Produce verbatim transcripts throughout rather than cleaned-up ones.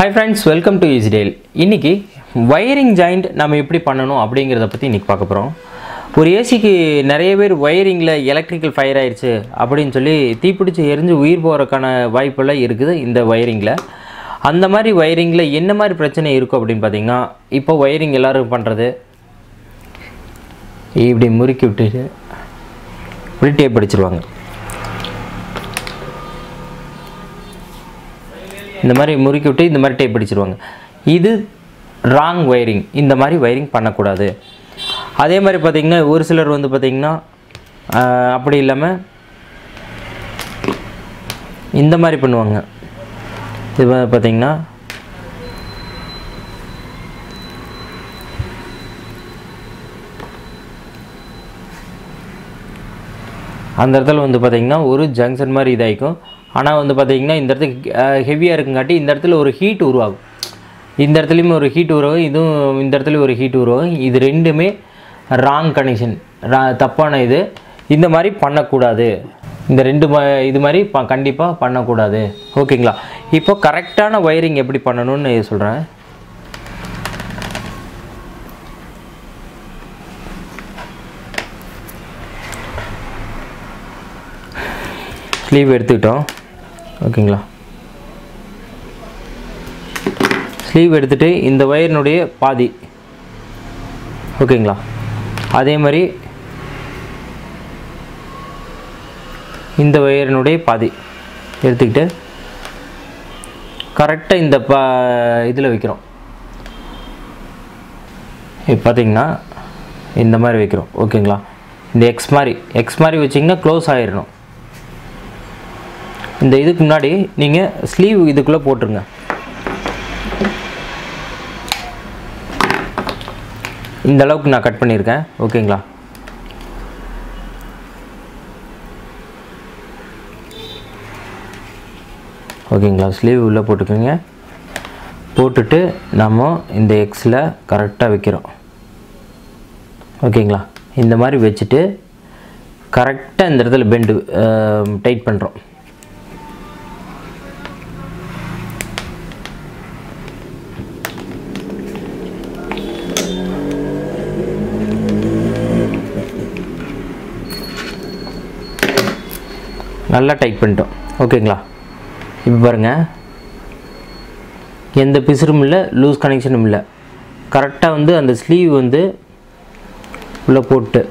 Hi friends, welcome to Ecdial. இன்னைக்கு wiring joint நாம எப்படி பண்ணனும் அப்படிங்கறத பத்தி இன்னைக்கு பார்க்க போறோம். ஒரு ஏசிக்கு நிறைய பேர் wiringல எலக்ட்ரிக்கல் ஃபயர் ஆயிருச்சு அப்படினு சொல்லி தீப்பிடிச்சு எரிஞ்சு உயிர் போறக்கான வாய்ப்பெல்லாம் இருக்குது இந்த wiringல. அந்த மாதிரி wiringல என்ன மாதிரி பிரச்சனை இருக்கு அப்படினு பாத்தீங்கன்னா இப்போ wiring எல்லாரும் பண்றது இப்படி முறுக்கி விட்டுட்டு இப்படி டேப் அடிச்சிடுவாங்க. இந்த மாதிரி முறுக்கி விட்டு இந்த மாதிரி டேப் பிடிச்சிடுவாங்க. இது ராங் வயரிங். இந்த மாதிரி வயரிங் பண்ண கூடாது. அதே மாதிரி பாத்தீங்கன்னா ஒரு சிலர் வந்து பாத்தீங்கன்னா அப்படி இல்லாம இந்த மாதிரி பண்ணுவாங்க. இது பாத்தீங்கன்னா அந்த இடத்துல வந்து பாத்தீங்கன்னா ஒரு ஜங்ஷன் மாதிரி இதாயிக்கும். ஆனா வந்து பாத்தீங்கன்னா இந்த இடத்துக்கு ஹெவியா இருக்குங்காட்டி இந்த இடத்துல ஒரு ஹீட் உருவாகும். இந்த இடத்துலயும் ஒரு ஹீட் உருவாகும், இதுவும் இந்த இடத்துல ஒரு ஹீட் உருவாகும். இது ரெண்டுமே ராங் கனெக்ஷன், தப்பான இது. இந்த மாதிரி பண்ண கூடாது. இந்த ரெண்டு இது மாதிரி கண்டிப்பா பண்ண கூடாது. ஓகேங்களா? இப்போ கரெக்ட்டான வயரிங் எப்படி பண்ணனும்னு சொல்றேன். ஸ்லீவ் எடுத்துட்டோம். ஓகேங்களா? ஸ்லீவ் எடுத்துட்டு இந்த வயரினுடைய பாதி, ஓகேங்களா, அதே மாதிரி இந்த வயரினுடைய பாதி எடுத்துக்கிட்டு கரெக்டாக இந்த ப இதில் வைக்கிறோம். இப்போ பார்த்தீங்கன்னா இந்த மாதிரி வைக்கிறோம். ஓகேங்களா? இந்த எக்ஸ் மாதிரி எக்ஸ் மாதிரி வச்சிங்கன்னா க்ளோஸ் ஆகிடணும். இந்த இதுக்கு முன்னாடி நீங்கள் ஸ்லீவ் இதுக்குள்ளே போட்டுருங்க. இந்த அளவுக்கு நான் கட் பண்ணியிருக்கேன். ஓகேங்களா? ஓகேங்களா? ஸ்லீவ் உள்ளே போட்டுக்கோங்க. போட்டுட்டு நம்ம இந்த எக்ஸில் கரெக்டாக வைக்கிறோம். ஓகேங்களா? இந்த மாதிரி வச்சுட்டு கரெக்டாக இந்த இடத்துல பெண்டு டைட் பண்ணுறோம். நல்லா டைட் பண்ணிட்டோம். ஓகேங்களா? இப்போ பாருங்கள், எந்த பிசுறும் இல்லை, லூஸ் கனெக்ஷனும் இல்லை. கரெக்டாக வந்து அந்த ஸ்லீவ் வந்து உள்ளே போட்டு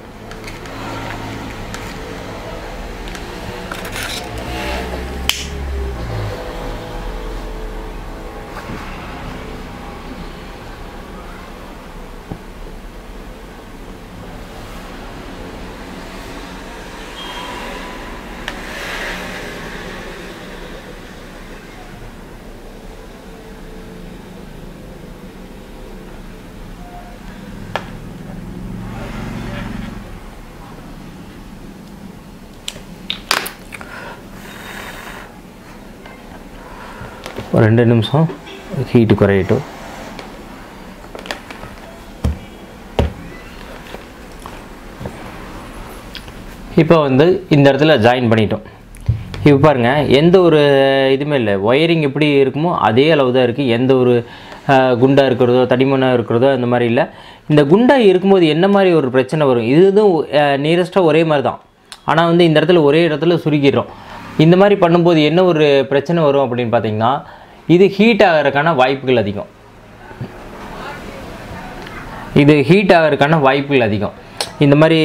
ரெண்டு நிமிஷம் ஹீட்டு குறையட்டும். இப்போ வந்து இந்த இடத்துல ஜாயின் பண்ணிட்டோம். இப்போ பாருங்கள், எந்த ஒரு இதுவுமே இல்லை. ஒயரிங் எப்படி இருக்குமோ அதே அளவு தான் இருக்குது. எந்த ஒரு குண்டா இருக்கிறதோ தடிமனாக இருக்கிறதோ அந்த மாதிரி இல்லை. இந்த குண்டா இருக்கும்போது என்ன மாதிரி ஒரு பிரச்சனை வரும், இதுதும் நியரஸ்ட்டாக ஒரே மாதிரி தான், ஆனால் வந்து இந்த இடத்துல ஒரே இடத்துல சுருக்கிடுறோம். இந்த மாதிரி பண்ணும்போது என்ன ஒரு பிரச்சனை வரும் அப்படின்னு பார்த்தீங்கன்னா இது ஹீட் ஆகிறதுக்கான வாய்ப்புகள் அதிகம். இது ஹீட் ஆகிறதுக்கான வாய்ப்புகள் அதிகம். இந்த மாதிரி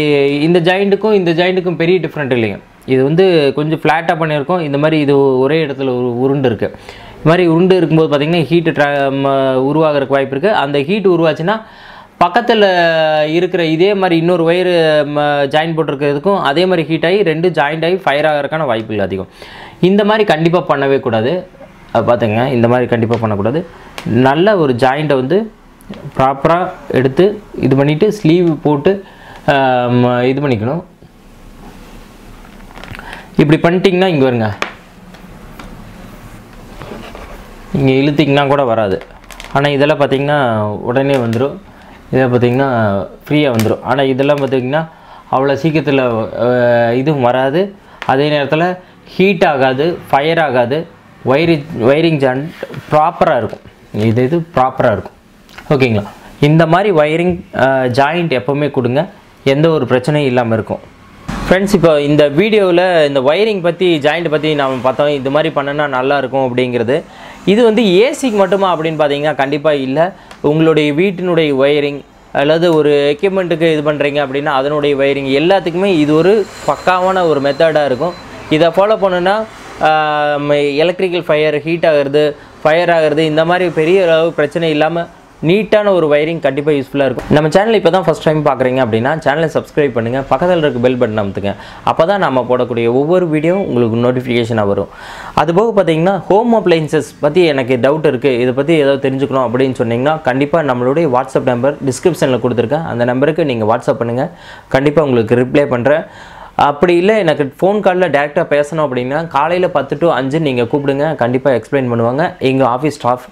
இந்த ஜாயிண்ட்டுக்கும் இந்த ஜாயிண்ட்டுக்கும் பெரிய டிஃப்ரெண்ட் இல்லைங்க. இது வந்து கொஞ்சம் ஃப்ளாட்டாக பண்ணியிருக்கோம். இந்த மாதிரி இது ஒரே இடத்துல ஒரு உருண்டு இருக்குது. இந்த மாதிரி உருண்டு இருக்கும்போது பார்த்திங்கன்னா ஹீட்டு ட்ரா உருவாகிறதுக்கு வாய்ப்பு இருக்குது. அந்த ஹீட் உருவாச்சுன்னா பக்கத்தில் இருக்கிற இதே மாதிரி இன்னொரு ஒயர் ஜாயின் போட்டிருக்கிறதுக்கும் அதே மாதிரி ஹீட் ஆகி ரெண்டு ஜாயிண்ட் ஆகி ஃபயர் ஆகிறதுக்கான வாய்ப்புகள் அதிகம். இந்த மாதிரி கண்டிப்பாக பண்ணவே கூடாது. பார்த்துங்க, இந்த மாதிரி கண்டிப்பாக பண்ணக்கூடாது. நல்ல ஒரு ஜாயிண்ட்டை வந்து ப்ராப்பராக எடுத்து இது பண்ணிவிட்டு ஸ்லீவ் போட்டு இது பண்ணிக்கணும். இப்படி பண்ணிட்டிங்கன்னா இங்கே வருங்க, இங்கே இழுத்திங்கன்னா கூட வராது. ஆனால் இதெல்லாம் பார்த்திங்கன்னா உடனே வந்துடும். இதை பார்த்திங்கன்னா ஃப்ரீயாக வந்துடும். ஆனால் இதெல்லாம் பார்த்திங்கன்னா அவ்வளோ சீக்கிரத்தில் இதுவும் வராது. அதே நேரத்தில் ஹீட் ஆகாது, ஃபயர் ஆகாது. ஒயரிங் ஒயரிங் ஜாயிண்ட் ப்ராப்பராக இருக்கும். இது இது ப்ராப்பரா இருக்கும் ஓகேங்களா இந்த மாதிரி வயரிங் ஜாயிண்ட் எப்பவுமே கொடுங்க எந்த ஒரு பிரச்சனையும் இல்லாம இருக்கும் friends இப்போ இந்த வீடியோல இந்த வயரிங் பத்தி ஜாயிண்ட் பத்தி நாம பார்த்தோம் இந்த மாதிரி பண்ணனா நல்லா இருக்கும் அப்படிங்கிறது இது வந்து ஏசிக்கு மட்டுமா அப்படிን பாத்தீங்கன்னா கண்டிப்பா இல்ல உங்களுடைய வீட்டினுடைய வயரிங் அல்லது ஒரு எக்யூப்மென்ட்க்கு இது பண்றீங்க அப்படினா அதனுடைய வயரிங் எல்லாத்துக்குமே இது ஒரு பக்காவான ஒரு மெத்தடா இருக்கும் இத ஃபாலோ பண்ணனா எலக்ட்ரிக்கல் ஃபயர் ஹீட் ஆகிறது ஃபயர் ஆகிறது இந்த மாதிரி பெரிய அளவு பிரச்சனை இல்லாம நீட்டான ஒரு வயரிங் கண்டிப்பா யூஸ்புல்லா இருக்கும் நம்ம சேனலை இப்பதான் first time பார்க்கறீங்க அப்படினா சேனலை subscribe பண்ணுங்க பக்கத்துல இருக்க bell button அமுத்துங்க அப்பதான் நாம போடக்கூடிய ஒவ்வொரு வீடியோ உங்களுக்கு notification வரும் அதுபோக பாத்தீங்கன்னா home appliances பத்தி எனக்கு டவுட் இருக்கு இத பத்தி ஏதாவது தெரிஞ்சுக்கணும் அப்படினு சொன்னீங்கன்னா கண்டிப்பா நம்மளுடைய WhatsApp நம்பர் descriptionல கொடுத்திருக்கேன் அந்த நம்பருக்கு நீங்க WhatsApp பண்ணுங்க கண்டிப்பா உங்களுக்கு ரிப்ளை பண்றேன் அப்படி இல்ல எனக்கு phone callல டைரக்டா பேசணும் அப்படினா காலையில பத்து டு அஞ்சு நீங்க கூப்பிடுங்க கண்டிப்பா எக்ஸ்பிளைன் பண்ணுவாங்க எங்க ஆபீஸ் ஸ்டாஃப்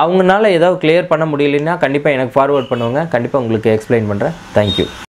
அவங்கனால ஏதாவது கிளியர் பண்ண முடியலனா கண்டிப்பா எனக்கு ஃபார்வர்ட் பண்ணுங்க கண்டிப்பா உங்களுக்கு எக்ஸ்பிளைன் பண்றேன் thank you